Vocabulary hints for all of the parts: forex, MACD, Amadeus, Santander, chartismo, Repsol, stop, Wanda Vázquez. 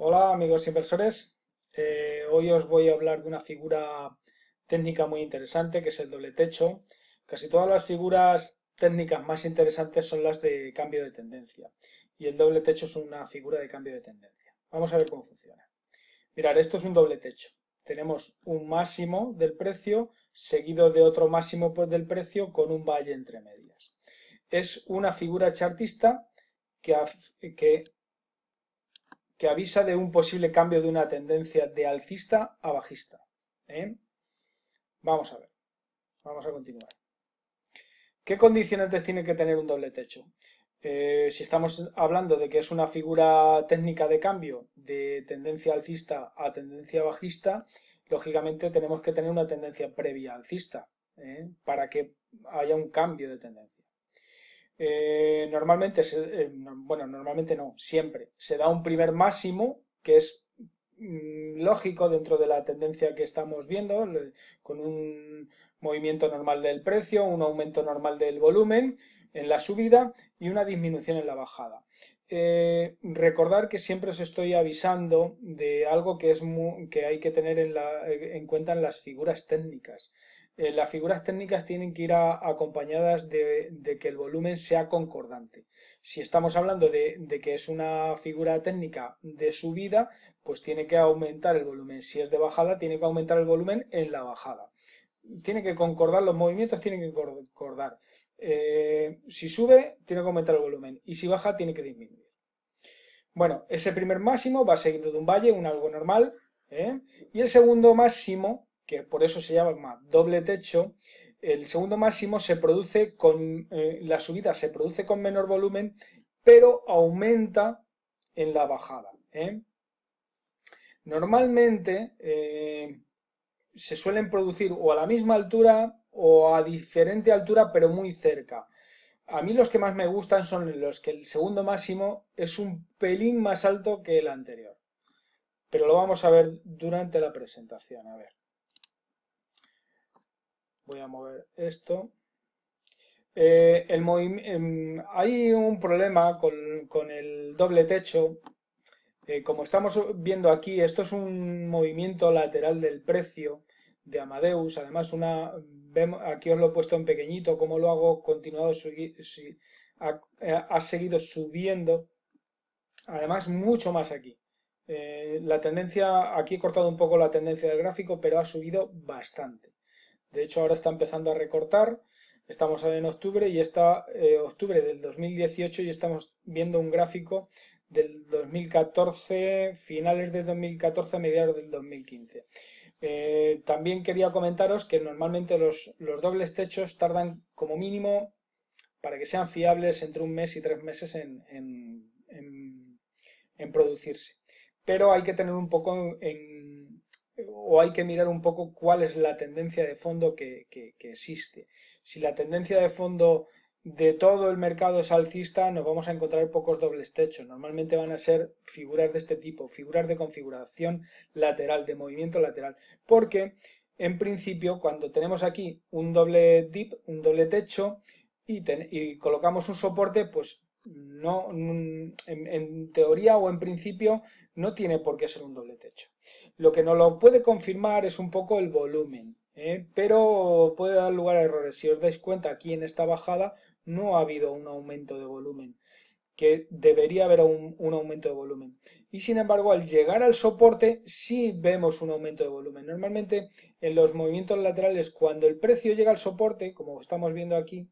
Hola amigos inversores, hoy os voy a hablar de una figura técnica muy interesante que es el doble techo. Casi todas las figuras técnicas más interesantes son las de cambio de tendencia y el doble techo es una figura de cambio de tendencia. Vamos a ver cómo funciona. Mirad, esto es un doble techo. Tenemos un máximo del precio seguido de otro máximo del precio con un valle entre medias. Es una figura chartista que avisa de un posible cambio de una tendencia de alcista a bajista. Vamos a ver, vamos a continuar. ¿Qué condicionantes tiene que tener un doble techo? Si estamos hablando de que es una figura técnica de cambio de tendencia alcista a tendencia bajista, lógicamente tenemos que tener una tendencia previa alcista para que haya un cambio de tendencia. Siempre se da un primer máximo que es lógico dentro de la tendencia que estamos viendo, con un movimiento normal del precio, un aumento normal del volumen en la subida y una disminución en la bajada. Recordar que siempre os estoy avisando de algo que, hay que tener en cuenta en las figuras técnicas. Las figuras técnicas tienen que ir acompañadas de que el volumen sea concordante. Si estamos hablando de que es una figura técnica de subida, pues tiene que aumentar el volumen. Si es de bajada, tiene que aumentar el volumen en la bajada. Tiene que concordar, los movimientos tienen que concordar. Si sube, tiene que aumentar el volumen y si baja, tiene que disminuir. Bueno, ese primer máximo va seguido de un valle, algo normal, y el segundo máximo, que por eso se llama doble techo, el segundo máximo se produce con, la subida se produce con menor volumen, pero aumenta en la bajada. Normalmente se suelen producir o a la misma altura o a diferente altura, pero muy cerca. A mí los que más me gustan son los que el segundo máximo es un pelín más alto que el anterior. Pero lo vamos a ver durante la presentación, a ver. Voy a mover esto. Hay un problema con el doble techo. Como estamos viendo aquí, esto es un movimiento lateral del precio de Amadeus. Además, aquí os lo he puesto en pequeñito. Como lo hago continuado, ha seguido subiendo. Además, mucho más aquí. La tendencia, aquí he cortado un poco la tendencia del gráfico, pero ha subido bastante. De hecho, ahora está empezando a recortar, estamos en octubre y está octubre del 2018 y estamos viendo un gráfico del 2014, finales del 2014, mediados del 2015. También quería comentaros que normalmente los dobles techos tardan como mínimo, para que sean fiables, entre un mes y 3 meses en producirse. Pero hay que tener un poco hay que mirar un poco cuál es la tendencia de fondo que existe. Si la tendencia de fondo de todo el mercado es alcista, nos vamos a encontrar pocos dobles techos. Normalmente van a ser figuras de este tipo, figuras de configuración lateral, de movimiento lateral. Porque, en principio, cuando tenemos aquí un doble dip, un doble techo, y colocamos un soporte, pues no, en teoría o en principio no tiene por qué ser un doble techo. Lo que nos lo puede confirmar es un poco el volumen, pero puede dar lugar a errores. Si os dais cuenta, aquí en esta bajada no ha habido un aumento de volumen, que debería haber un aumento de volumen. Y sin embargo, al llegar al soporte sí vemos un aumento de volumen. Normalmente en los movimientos laterales, cuando el precio llega al soporte, como estamos viendo aquí,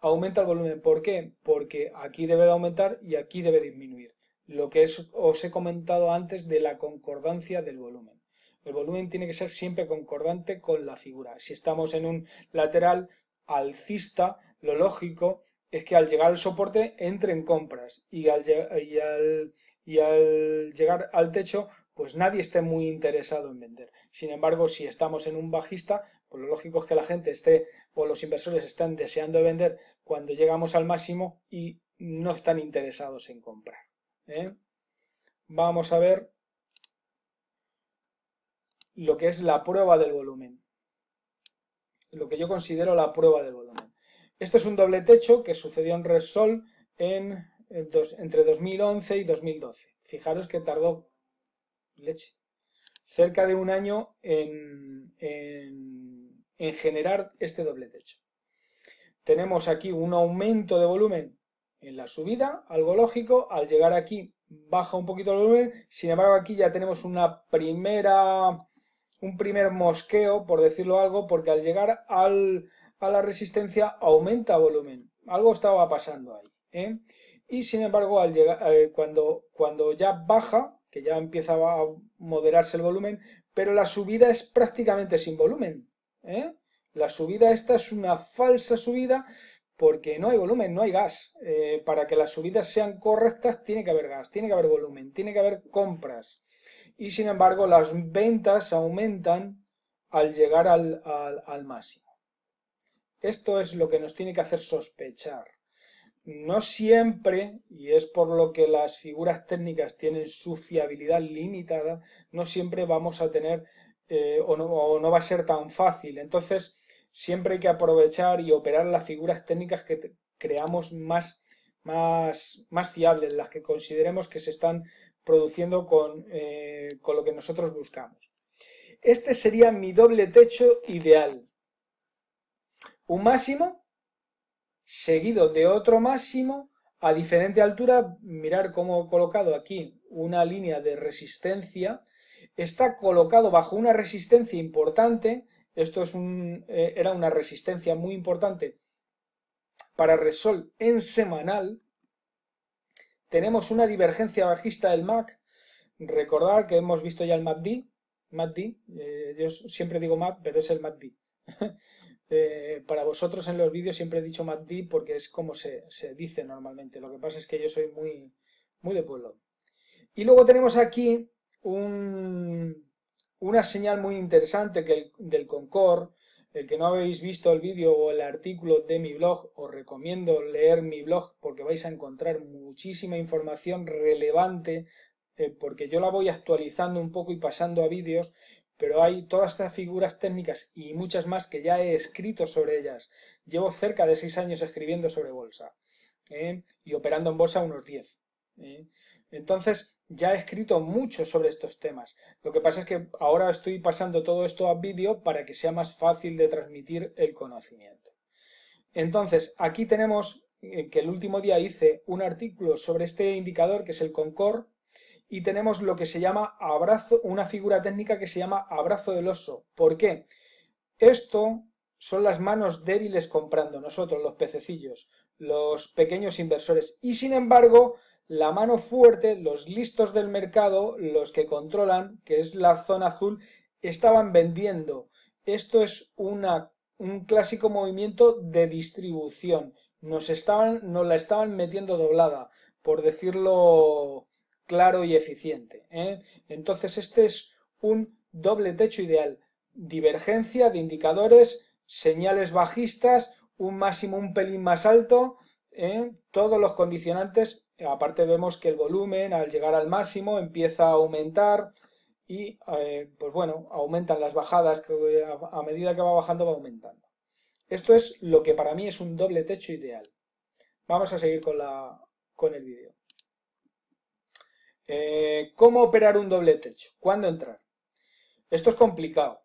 aumenta el volumen. ¿Por qué? Porque aquí debe de aumentar y aquí debe disminuir. Lo que os he comentado antes de la concordancia del volumen. El volumen tiene que ser siempre concordante con la figura. Si estamos en un lateral alcista, lo lógico es que al llegar al soporte entren compras y al llegar al techo pues nadie esté muy interesado en vender. Sin embargo, si estamos en un bajista, pues lo lógico es que la gente esté o los inversores están deseando vender cuando llegamos al máximo y no están interesados en comprar. Vamos a ver lo que es la prueba del volumen. Lo que yo considero la prueba del volumen. Esto es un doble techo que sucedió en Repsol entre 2011 y 2012. Fijaros que tardó leche. Cerca de un año en generar este doble techo. Tenemos aquí un aumento de volumen en la subida, algo lógico. Al llegar aquí baja un poquito el volumen, sin embargo aquí ya tenemos un primer mosqueo, por decirlo algo, porque al llegar a la resistencia aumenta volumen. Algo estaba pasando ahí, ¿eh? Y sin embargo, al llegar, cuando ya baja, que ya empieza a moderarse el volumen, pero la subida es prácticamente sin volumen, ¿eh? La subida esta es una falsa subida porque no hay volumen, no hay gas. Para que las subidas sean correctas tiene que haber gas, tiene que haber volumen, tiene que haber compras. Y sin embargo las ventas aumentan al llegar al máximo. Esto es lo que nos tiene que hacer sospechar. No siempre, y es por lo que las figuras técnicas tienen su fiabilidad limitada, no siempre vamos a tener o no va a ser tan fácil. Entonces siempre hay que aprovechar y operar las figuras técnicas que creamos más fiables, las que consideremos que se están produciendo con lo que nosotros buscamos. Este sería mi doble techo ideal. Un máximo seguido de otro máximo a diferente altura. Mirar cómo he colocado aquí una línea de resistencia. Está colocado bajo una resistencia importante. Esto es era una resistencia muy importante para Repsol en semanal. Tenemos una divergencia bajista del MAC. Recordar que hemos visto ya el MACD. Yo siempre digo MAC, pero es el MACD. Para vosotros en los vídeos siempre he dicho MACD porque es como se dice normalmente. Lo que pasa es que yo soy muy, muy de pueblo. Y luego tenemos aquí una señal muy interesante del Concord. El que no habéis visto el vídeo o el artículo de mi blog, os recomiendo leer mi blog porque vais a encontrar muchísima información relevante, porque yo la voy actualizando un poco y pasando a vídeos, pero hay todas estas figuras técnicas y muchas más que ya he escrito sobre ellas. Llevo cerca de 6 años escribiendo sobre bolsa, y operando en bolsa unos 10. Entonces ya he escrito mucho sobre estos temas. Lo que pasa es que ahora estoy pasando todo esto a vídeo para que sea más fácil de transmitir el conocimiento. Entonces aquí tenemos que el último día hice un artículo sobre este indicador que es el Concord, y tenemos lo que se llama abrazo, una figura técnica que se llama abrazo del oso. ¿Por qué? Esto son las manos débiles comprando, nosotros los pececillos, los pequeños inversores, y sin embargo la mano fuerte, los listos del mercado, los que controlan, que es la zona azul, estaban vendiendo. Esto es un clásico movimiento de distribución. Nos la estaban metiendo doblada, por decirlo claro y eficiente, ¿eh? Entonces este es un doble techo ideal. Divergencia de indicadores, señales bajistas, un máximo un pelín más alto, ¿eh? Todos los condicionantes. Aparte vemos que el volumen al llegar al máximo empieza a aumentar y pues bueno, aumentan las bajadas, que a medida que va bajando va aumentando. Esto es lo que para mí es un doble techo ideal. Vamos a seguir con el vídeo. ¿Cómo operar un doble techo? ¿Cuándo entrar? Esto es complicado.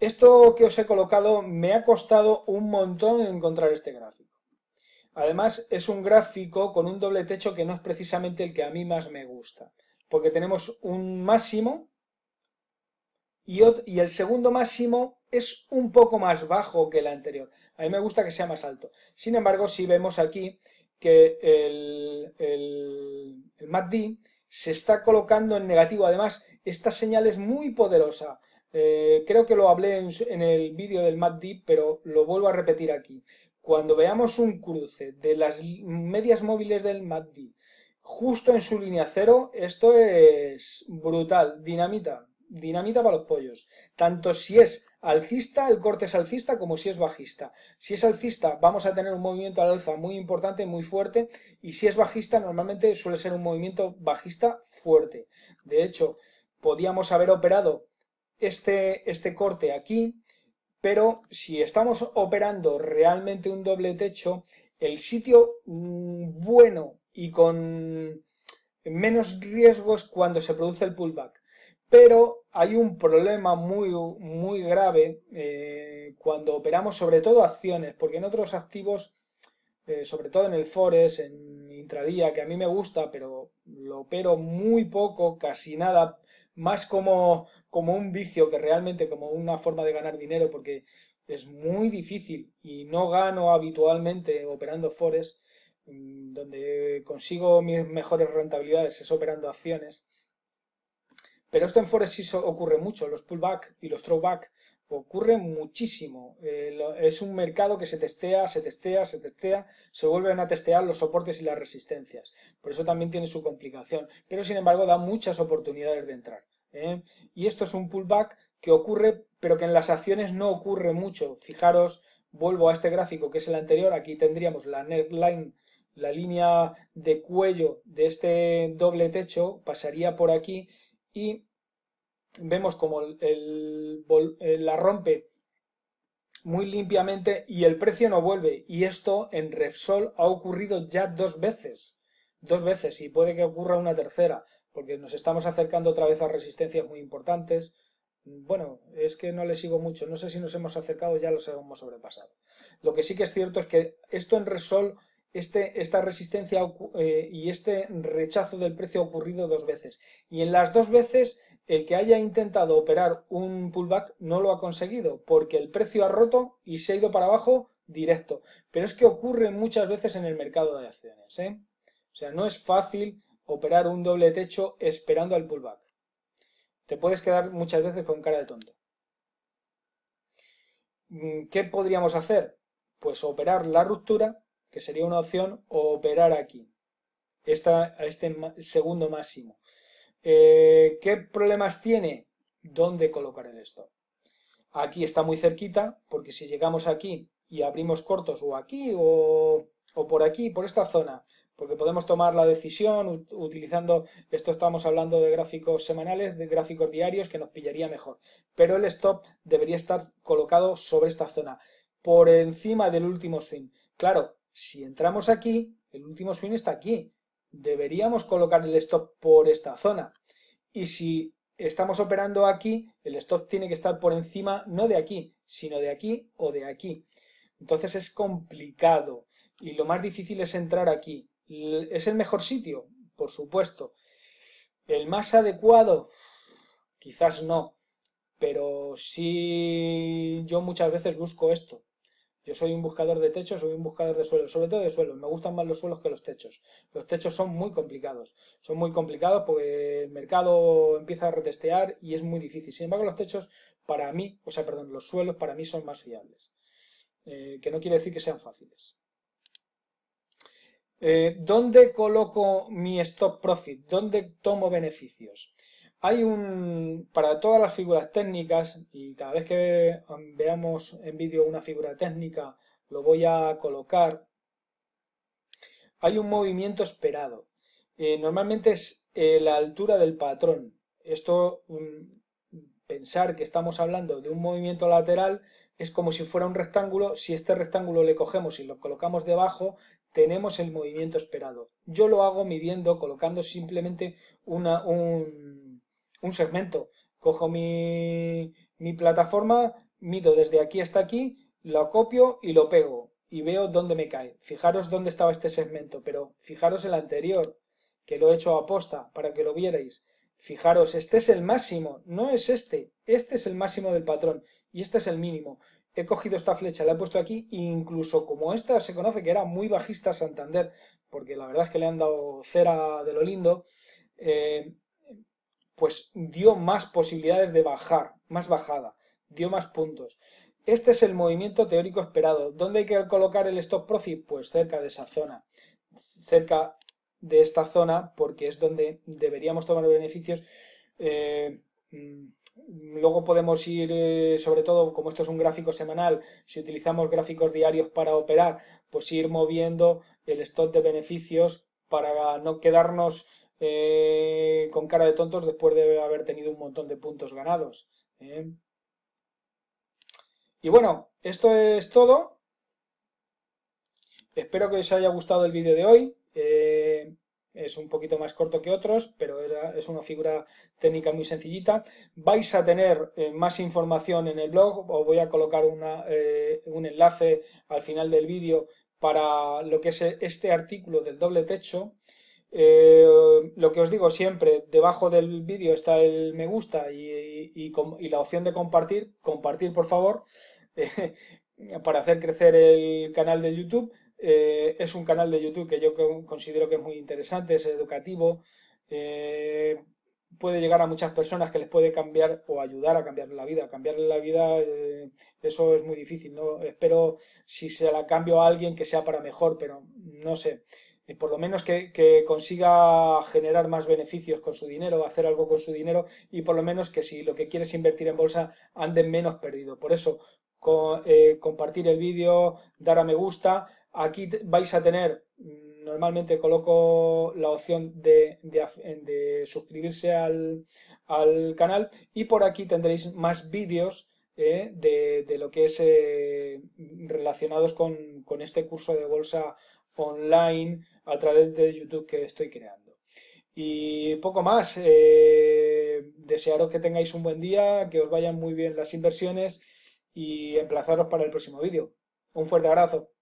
Esto que os he colocado me ha costado un montón encontrar este gráfico. Además es un gráfico con un doble techo que no es precisamente el que a mí más me gusta, porque tenemos un máximo y el segundo máximo es un poco más bajo que el anterior. A mí me gusta que sea más alto. Sin embargo, si vemos aquí que el MACD se está colocando en negativo. Además, esta señal es muy poderosa. Creo que lo hablé en el vídeo del MACD, pero lo vuelvo a repetir aquí. Cuando veamos un cruce de las medias móviles del MACD justo en su línea cero, esto es brutal, dinamita, dinamita para los pollos. Tanto si es alcista, el corte es alcista, como si es bajista. Si es alcista vamos a tener un movimiento al alza muy importante, muy fuerte, y si es bajista normalmente suele ser un movimiento bajista fuerte. De hecho, podíamos haber operado este corte aquí. Pero si estamos operando realmente un doble techo, el sitio bueno y con menos riesgos cuando se produce el pullback. Pero hay un problema muy grave cuando operamos sobre todo acciones, porque en otros activos, sobre todo en el forex, en intradía, que a mí me gusta, pero lo opero muy poco, casi nada, más como un vicio que realmente como una forma de ganar dinero, porque es muy difícil y no gano habitualmente operando forex. Donde consigo mis mejores rentabilidades es operando acciones. Pero esto en forex sí ocurre mucho, los pullback y los throwback ocurren muchísimo. Es un mercado que se testea, se vuelven a testear los soportes y las resistencias. Por eso también tiene su complicación, pero sin embargo da muchas oportunidades de entrar. Y esto es un pullback que ocurre, pero que en las acciones no ocurre mucho. Fijaros, vuelvo a este gráfico que es el anterior, aquí tendríamos la neckline, la línea de cuello de este doble techo, pasaría por aquí y vemos como la rompe muy limpiamente y el precio no vuelve. Y esto en Repsol ha ocurrido ya dos veces y puede que ocurra una tercera, porque nos estamos acercando otra vez a resistencias muy importantes. Bueno, es que no le sigo mucho, no sé si nos hemos acercado, ya los hemos sobrepasado. Lo que sí que es cierto es que esto en Repsol, esta resistencia y este rechazo del precio ha ocurrido dos veces. Y en las dos veces el que haya intentado operar un pullback no lo ha conseguido, porque el precio ha roto y se ha ido para abajo directo. Pero es que ocurre muchas veces en el mercado de acciones, ¿eh? O sea, no es fácil operar un doble techo esperando al pullback. Te puedes quedar muchas veces con cara de tonto. ¿Qué podríamos hacer? Pues operar la ruptura, que sería una opción, o operar aquí, este segundo máximo. ¿Qué problemas tiene? ¿Dónde colocar el stop? Aquí está muy cerquita, porque si llegamos aquí y abrimos cortos o aquí o por aquí, por esta zona, porque podemos tomar la decisión utilizando, esto estamos hablando de gráficos semanales, de gráficos diarios, que nos pillaría mejor. Pero el stop debería estar colocado sobre esta zona, por encima del último swing. Claro, si entramos aquí, el último swing está aquí. Deberíamos colocar el stop por esta zona. Y si estamos operando aquí, el stop tiene que estar por encima, no de aquí, sino de aquí o de aquí. Entonces es complicado y lo más difícil es entrar aquí. ¿Es el mejor sitio? Por supuesto. ¿El más adecuado? Quizás no, pero sí, yo muchas veces busco esto. Yo soy un buscador de techos, soy un buscador de suelos, sobre todo de suelos. Me gustan más los suelos que los techos. Los techos son muy complicados porque el mercado empieza a retestear y es muy difícil. Sin embargo, los techos para mí, o sea, perdón, los suelos para mí son más fiables, que no quiere decir que sean fáciles. ¿Dónde coloco mi stop profit? ¿Dónde tomo beneficios? Hay para todas las figuras técnicas, y cada vez que veamos en vídeo una figura técnica lo voy a colocar, hay un movimiento esperado. Normalmente es la altura del patrón. Esto, pensar que estamos hablando de un movimiento lateral, es como si fuera un rectángulo. Si este rectángulo le cogemos y lo colocamos debajo, tenemos el movimiento esperado. Yo lo hago midiendo, colocando simplemente un segmento. Cojo mi plataforma, mido desde aquí hasta aquí, lo copio y lo pego y veo dónde me cae. Fijaros dónde estaba este segmento, pero fijaros el anterior, que lo he hecho aposta para que lo vierais. Fijaros, este es el máximo, no es este es el máximo del patrón y este es el mínimo. He cogido esta flecha, la he puesto aquí, incluso como esta se conoce que era muy bajista Santander, porque la verdad es que le han dado cera de lo lindo, pues dio más posibilidades de bajar, más bajada, dio más puntos. Este es el movimiento teórico esperado. ¿Dónde hay que colocar el stop profit? Pues cerca de esa zona, cerca de esta zona, porque es donde deberíamos tomar beneficios. Luego podemos ir, sobre todo, como esto es un gráfico semanal, si utilizamos gráficos diarios para operar, pues ir moviendo el stock de beneficios para no quedarnos con cara de tontos después de haber tenido un montón de puntos ganados. Y bueno, esto es todo. Espero que os haya gustado el vídeo de hoy. es un poquito más corto que otros, pero es una figura técnica muy sencillita. Vais a tener más información en el blog, os voy a colocar un enlace al final del vídeo para lo que es este artículo del doble techo. Lo que os digo siempre, debajo del vídeo está el me gusta y la opción de compartir, por favor, para hacer crecer el canal de YouTube. Es un canal de YouTube que yo considero que es muy interesante, es educativo, puede llegar a muchas personas que les puede cambiar o ayudar a cambiar la vida. Cambiarle la vida, eso es muy difícil, ¿no? Espero, si se la cambio a alguien, que sea para mejor, pero no sé. Por lo menos que consiga generar más beneficios con su dinero, hacer algo con su dinero, y por lo menos que si lo que quieres invertir en bolsa ande menos perdido. Por eso, compartir el vídeo, dar a me gusta. Aquí vais a tener, normalmente coloco la opción de suscribirse al canal, y por aquí tendréis más vídeos de lo que es relacionados con este curso de bolsa online a través de YouTube que estoy creando. Y poco más, desearos que tengáis un buen día, que os vayan muy bien las inversiones y emplazaros para el próximo vídeo. Un fuerte abrazo.